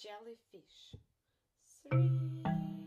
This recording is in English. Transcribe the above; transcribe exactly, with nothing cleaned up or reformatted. jellyfish. Three.